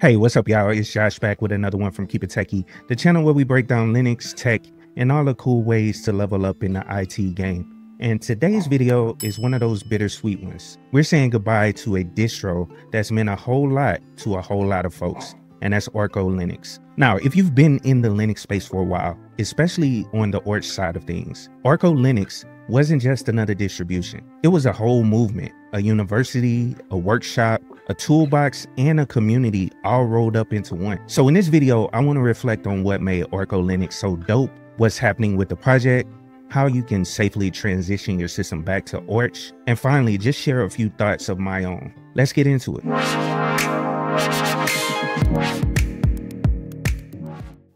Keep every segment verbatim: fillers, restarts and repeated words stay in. Hey, what's up, y'all? It's Josh back with another one from Keep It Techie, the channel where we break down Linux, tech, and all the cool ways to level up in the I T game. And today's video is one of those bittersweet ones. We're saying goodbye to a distro that's meant a whole lot to a whole lot of folks, and that's ArcoLinux. Now, if you've been in the Linux space for a while, especially on the Arch side of things, ArcoLinux wasn't just another distribution. It was a whole movement, a university, a workshop, a toolbox, and a community all rolled up into one. So in this video, I want to reflect on what made ArcoLinux so dope, what's happening with the project, how you can safely transition your system back to Arch, and finally, just share a few thoughts of my own. Let's get into it.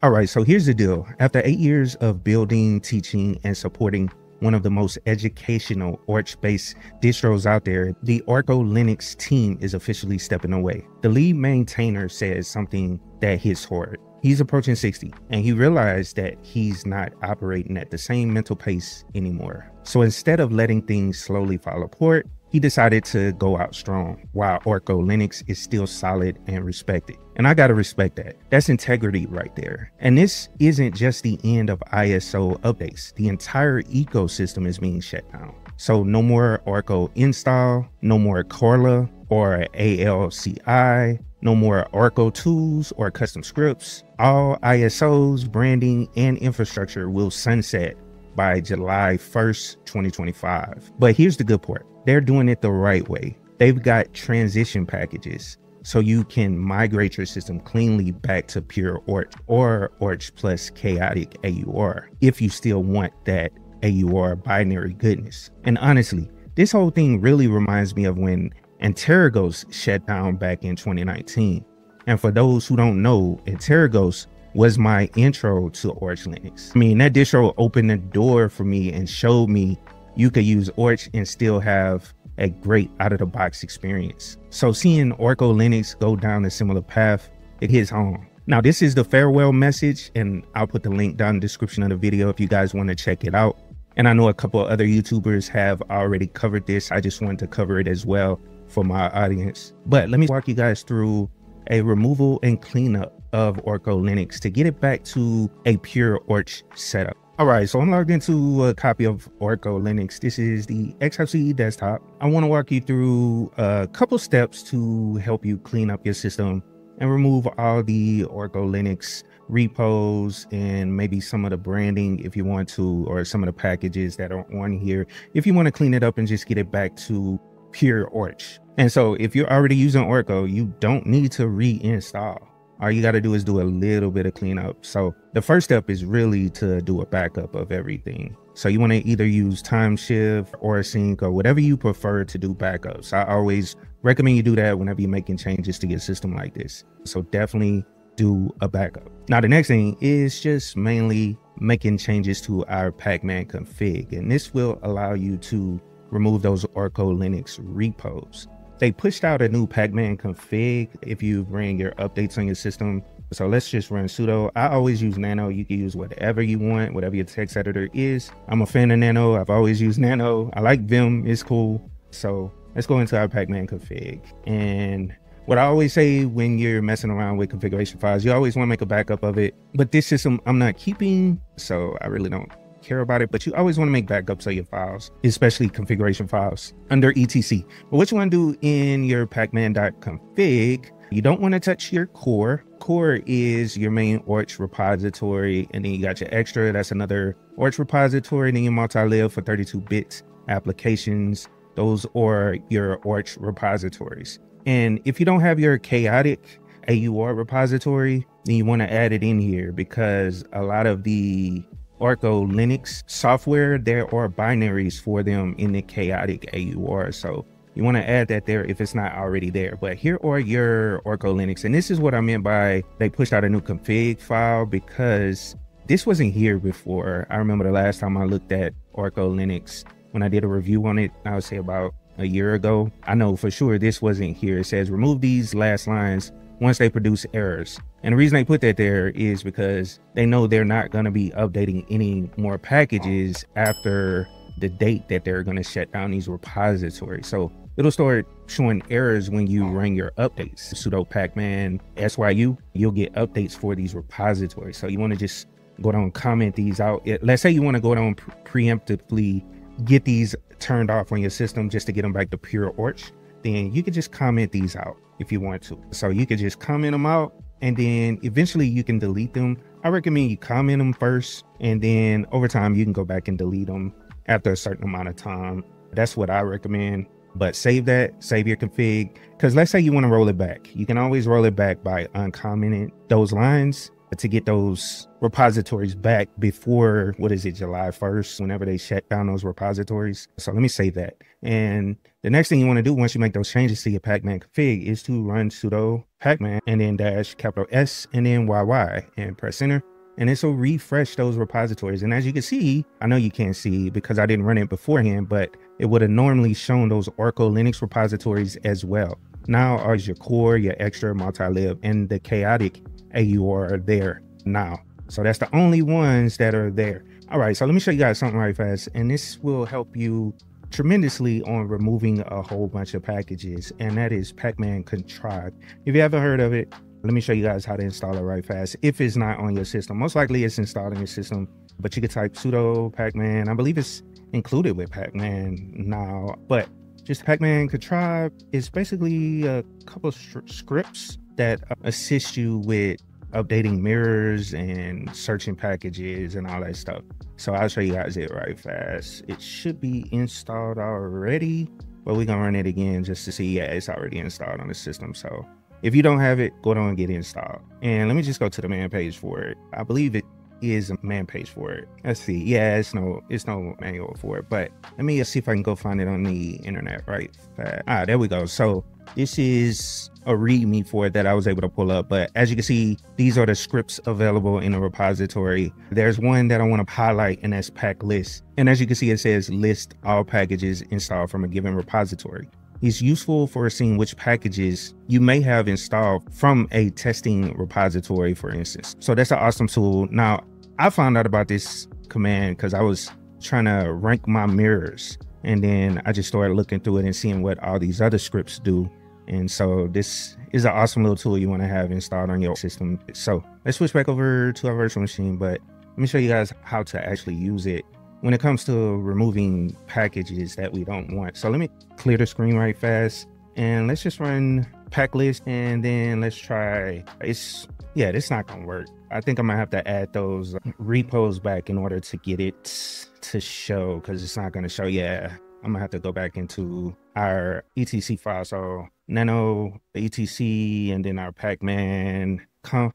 All right, so here's the deal. After eight years of building, teaching, and supporting one of the most educational Arch-based distros out there, the ArcoLinux team is officially stepping away. The lead maintainer says something that hits hard. He's approaching sixty, and he realized that he's not operating at the same mental pace anymore. So instead of letting things slowly fall apart, he decided to go out strong while ArcoLinux is still solid and respected. And I gotta respect that. That's integrity right there. And this isn't just the end of I S O updates. The entire ecosystem is being shut down. So no more Arco install, no more Corla or A L C I, no more Arco tools or custom scripts. All I S Os, branding, and infrastructure will sunset by July first, twenty twenty-five. But here's the good part. They're doing it the right way. They've got transition packages so you can migrate your system cleanly back to pure Arch or Arch plus chaotic A U R if you still want that A U R binary goodness. And honestly, this whole thing really reminds me of when Antergos shut down back in twenty nineteen. And for those who don't know, Antergos was my intro to Arch Linux. I mean, that distro opened the door for me and showed me you could use Arch and still have a great out-of-the-box experience. So seeing ArcoLinux go down a similar path, it hits home. Now, this is the farewell message, and I'll put the link down in the description of the video if you guys want to check it out. And I know a couple of other YouTubers have already covered this. I just wanted to cover it as well for my audience. But let me walk you guys through a removal and cleanup of ArcoLinux to get it back to a pure Arch setup. All right, so I'm logged into a copy of ArcoLinux. This is the X F C E desktop. I want to walk you through a couple steps to help you clean up your system and remove all the ArcoLinux repos and maybe some of the branding if you want to, or some of the packages that are on here, if you want to clean it up and just get it back to pure Arch. And so if you're already using Arco, you don't need to reinstall. All you got to do is do a little bit of cleanup. So the first step is really to do a backup of everything. So you want to either use Timeshift or Sync or whatever you prefer to do backups. I always recommend you do that whenever you're making changes to your system like this. So definitely do a backup. Now, the next thing is just mainly making changes to our Pacman config. And this will allow you to remove those ArcoLinux repos. They pushed out a new Pacman config if you bring your updates on your system. So let's just run sudo. I always use nano. You can use whatever you want, whatever your text editor is. I'm a fan of nano. I've always used nano. I like Vim. It's cool. So let's go into our Pacman config. And what I always say when you're messing around with configuration files, you always want to make a backup of it. But this system I'm not keeping, so I really don't care about it, but you always want to make backups of your files, especially configuration files under E T C. But what you want to do in your pacman.config, you don't want to touch your core. Core is your main Arch repository, and then you got your extra, that's another Arch repository, and then your multi-lib for thirty-two bit applications. Those are your Arch repositories. And if you don't have your chaotic A U R repository, then you want to add it in here because a lot of the ArcoLinux software, there are binaries for them in the chaotic A U R. So you want to add that there if it's not already there. But here are your ArcoLinux. And this is what I meant by they pushed out a new config file because this wasn't here before. I remember the last time I looked at ArcoLinux when I did a review on it, I would say about a year ago. I know for sure this wasn't here. It says remove these last lines once they produce errors. And the reason they put that there is because they know they're not going to be updating any more packages after the date that they're going to shut down these repositories. So it'll start showing errors when you run your updates. Sudo pacman syu, you'll get updates for these repositories. So you want to just go down and comment these out. Let's say you want to go down pre preemptively get these turned off on your system just to get them back to pure Arch. Then you can just comment these out if you want to. So you can just comment them out, and then eventually you can delete them. I recommend you comment them first, and then over time you can go back and delete them after a certain amount of time. That's what I recommend. But save that, save your config, because let's say you want to roll it back. You can always roll it back by uncommenting those lines to get those repositories back before, what is it, July first, whenever they shut down those repositories. So let me save that. And the next thing you want to do once you make those changes to your Pacman config is to run sudo pacman and then dash capital S and then Y Y and press enter. And this will refresh those repositories. And as you can see, I know you can't see because I didn't run it beforehand, but it would have normally shown those ArcoLinux repositories as well. Now are your core, your extra, multi-lib, and the chaotic A U R are there now. So that's the only ones that are there. All right, so let me show you guys something right fast, and this will help you tremendously on removing a whole bunch of packages, and that is Pacman Contrived. If you haven't heard of it, let me show you guys how to install it right fast. If it's not on your system, most likely it's installed on your system, but you can type sudo Pacman. I believe it's included with Pacman now, but just Pacman Contrived is basically a couple of scripts that assist you with updating mirrors and searching packages and all that stuff. So I'll show you guys it right fast. It should be installed already, but we're gonna run it again just to see. Yeah, it's already installed on the system. So if you don't have it, go down and get it installed. And let me just go to the man page for it. I believe it is a man page for it. Let's see. Yeah, it's no, it's no manual for it, but let me see if I can go find it on the internet right fast. Ah, there we go. So this is a readme for it that I was able to pull up, but as you can see, these are the scripts available in the repository. There's one that I want to highlight, and that's paclist. And as you can see, it says list all packages installed from a given repository. It's useful for seeing which packages you may have installed from a testing repository, for instance. So that's an awesome tool. Now, I found out about this command because I was trying to rank my mirrors, and then I just started looking through it and seeing what all these other scripts do. And so this is an awesome little tool you want to have installed on your system. So let's switch back over to our virtual machine, but let me show you guys how to actually use it when it comes to removing packages that we don't want. So let me clear the screen right fast, and let's just run packlist, and then let's try, it's, yeah, it's not gonna work. I think I'm gonna have to add those repos back in order to get it to show, because it's not gonna show. Yeah, I'm gonna have to go back into our E T C file. So nano E T C and then our Pacman conf.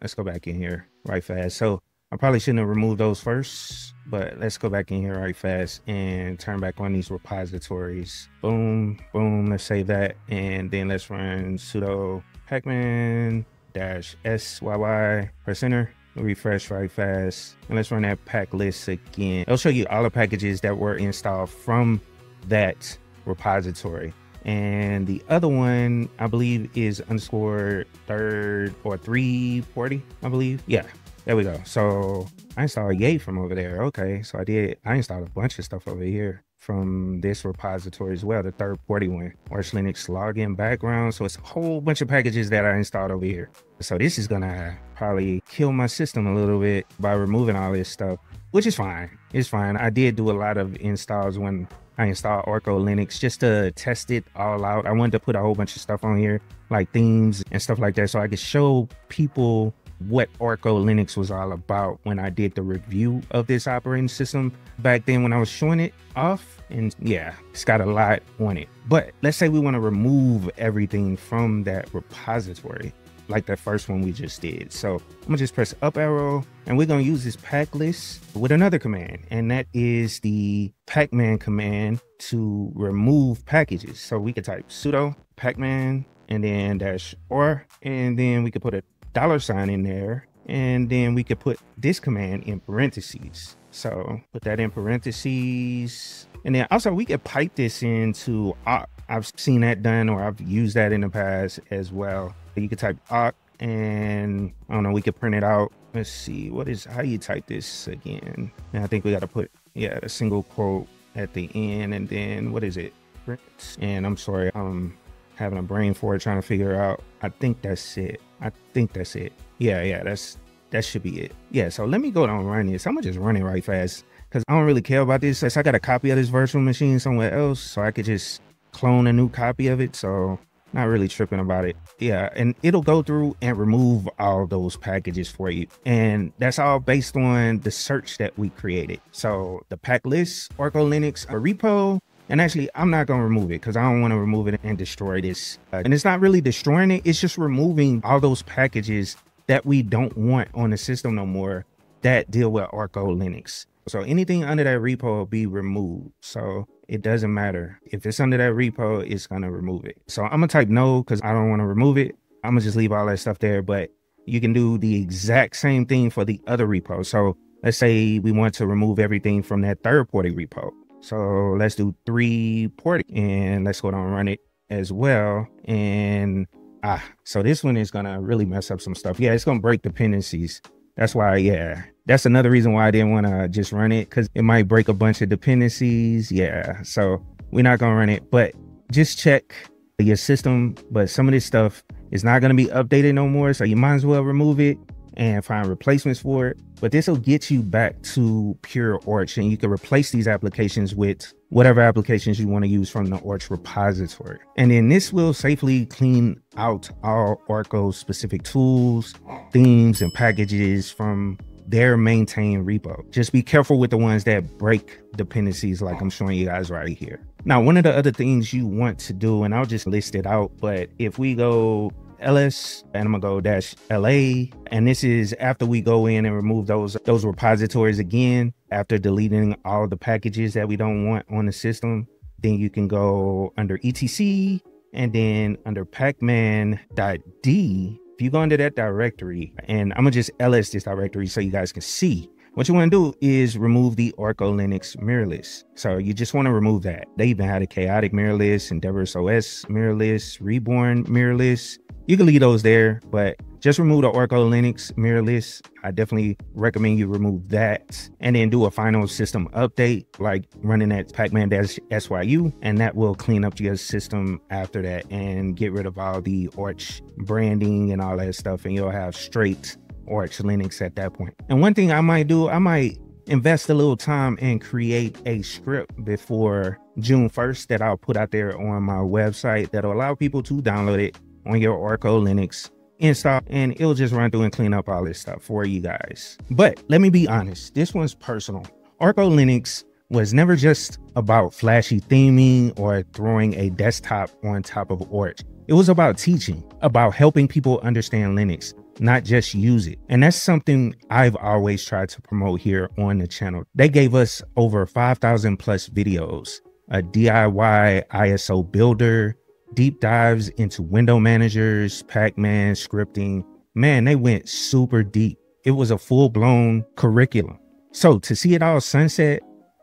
Let's go back in here right fast. So I probably shouldn't have removed those first, but let's go back in here right fast and turn back on these repositories. Boom, boom, let's save that. And then let's run sudo Pacman dash S Y Y, press enter, refresh right fast. And let's run that pack list again. It'll show you all the packages that were installed from that repository. And the other one, I believe, is underscore third or three forty, I believe. Yeah, there we go. So I installed Yay from over there. Okay, so I did, I installed a bunch of stuff over here from this repository as well, the third forty one. Arch Linux login background. So it's a whole bunch of packages that I installed over here. So this is gonna probably kill my system a little bit by removing all this stuff, which is fine. It's fine. I did do a lot of installs when I installed ArcoLinux just to test it all out. I wanted to put a whole bunch of stuff on here, like themes and stuff like that, so I could show people what ArcoLinux was all about when I did the review of this operating system back then when I was showing it off. And yeah, it's got a lot on it. But let's say we want to remove everything from that repository, like that first one we just did. So I'm gonna just press up arrow, and we're gonna use this pack list with another command, and that is the Pacman command to remove packages. So we could type sudo Pacman and then dash R, and then we could put a dollar sign in there, and then we could put this command in parentheses. So put that in parentheses, and then also we could pipe this into awk. I've seen that done, or I've used that in the past as well. You could type awk, and I don't know, we could print it out. Let's see, what is, how you type this again? And I think we got to put, yeah, a single quote at the end, and then what is it? different. And I'm sorry, I'm having a brain for it, trying to figure out. I think that's it. I think that's it. Yeah, yeah, that's that should be it. Yeah, so let me go down and run this. I'm gonna just run it right fast because I don't really care about this. I got a copy of this virtual machine somewhere else, so I could just clone a new copy of it. So not really tripping about it. Yeah, and it'll go through and remove all those packages for you. And that's all based on the search that we created. So the pack list, ArcoLinux, a repo. And actually, I'm not going to remove it because I don't want to remove it and destroy this. Uh, and it's not really destroying it. It's just removing all those packages that we don't want on the system no more that deal with ArcoLinux. So anything under that repo will be removed. So it doesn't matter. If it's under that repo, it's going to remove it. So I'm going to type no because I don't want to remove it. I'm going to just leave all that stuff there. But you can do the exact same thing for the other repo. So let's say we want to remove everything from that third party repo. So let's do three porting and let's go down and run it as well. And ah, so this one is going to really mess up some stuff. Yeah, it's going to break dependencies. That's why, yeah, that's another reason why I didn't want to just run it because it might break a bunch of dependencies. Yeah, so we're not going to run it, but just check your system. But some of this stuff is not going to be updated no more. So you might as well remove it and find replacements for it. But this will get you back to pure Arch and you can replace these applications with whatever applications you want to use from the Arch repository. And then this will safely clean out all Arco specific tools, themes, and packages from their maintained repo. Just be careful with the ones that break dependencies like I'm showing you guys right here. Now, one of the other things you want to do, and I'll just list it out, but if we go ls and I'm gonna go dash la, and this is after we go in and remove those those repositories again after deleting all the packages that we don't want on the system, then you can go under etc and then under pacman.d. if you go under that directory, and I'm gonna just ls this directory so you guys can see, what you want to do is remove the ArcoLinux mirror list. So you just want to remove that. They even had a chaotic mirror list, Endeavors O S mirror list, Reborn mirror list. You can leave those there, but just remove the ArcoLinux mirror list. I definitely recommend you remove that and then do a final system update, like running that pacman-syu, and that will clean up your system after that and get rid of all the Arch branding and all that stuff, and you'll have straight Arch Linux at that point. And one thing I might do, I might invest a little time and create a script before June first that I'll put out there on my website that'll allow people to download it on your ArcoLinux install, and it'll just run through and clean up all this stuff for you guys. But let me be honest, this one's personal. ArcoLinux was never just about flashy theming or throwing a desktop on top of Arch. It was about teaching, about helping people understand Linux, not just use it. And that's something I've always tried to promote here on the channel. They gave us over five thousand plus videos, a D I Y I S O builder, deep dives into window managers, Pacman, scripting. Man, they went super deep. It was a full-blown curriculum. So to see it all sunset,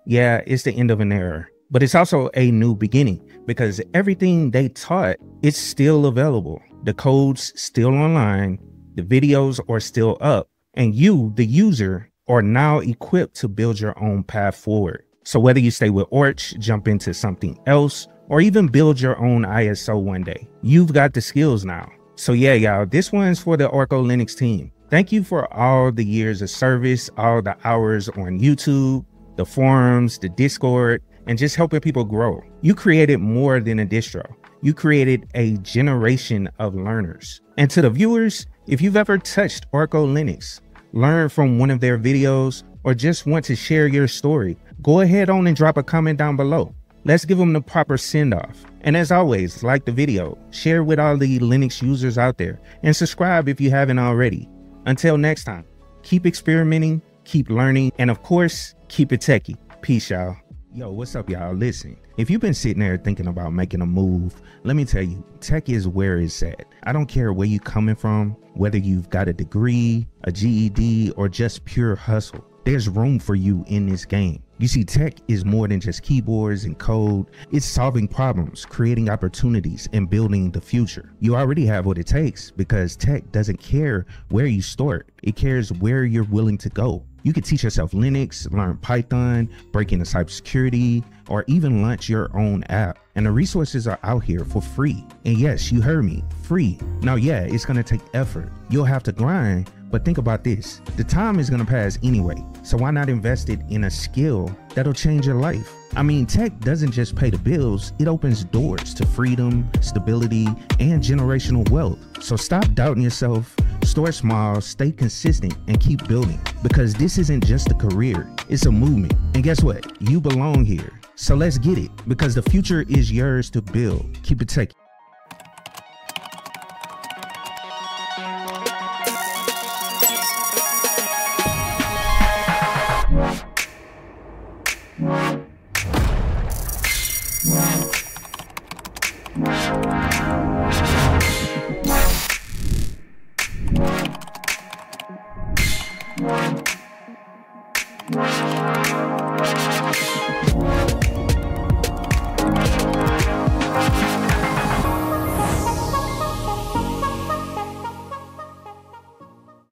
yeah, it's the end of an era. But it's also a new beginning because everything they taught, it's still available. The code's still online. The videos are still up, and you, the user, are now equipped to build your own path forward. So whether you stay with Arch, jump into something else, or even build your own I S O one day, you've got the skills now. So yeah, y'all, this one's for the ArcoLinux team. Thank you for all the years of service, all the hours on YouTube, the forums, the Discord, and just helping people grow. You created more than a distro. You created a generation of learners. And to the viewers, if you've ever touched ArcoLinux, learned from one of their videos, or just want to share your story, go ahead on and drop a comment down below. Let's give them the proper send-off. And as always, like the video, share with all the Linux users out there, and subscribe if you haven't already. Until next time, keep experimenting, keep learning, and of course, keep it techie. Peace, y'all. Yo, what's up, y'all? Listen, if you've been sitting there thinking about making a move, let me tell you, tech is where it's at. I don't care where you're coming from, whether you've got a degree, a G E D, or just pure hustle. There's room for you in this game. You see, tech is more than just keyboards and code. It's solving problems, creating opportunities, and building the future. You already have what it takes because tech doesn't care where you start. It cares where you're willing to go. You can teach yourself Linux, learn Python, break into cybersecurity, or even launch your own app. and the resources are out here for free. And yes, you heard me, free. Now, yeah, it's gonna take effort. You'll have to grind, but think about this. The time is gonna pass anyway, so why not invest it in a skill that'll change your life? I mean, tech doesn't just pay the bills, it opens doors to freedom, stability, and generational wealth. So stop doubting yourself, start small, stay consistent, and keep building. Because this isn't just a career, it's a movement. And guess what? You belong here. So let's get it, because the future is yours to build. Keep it techie.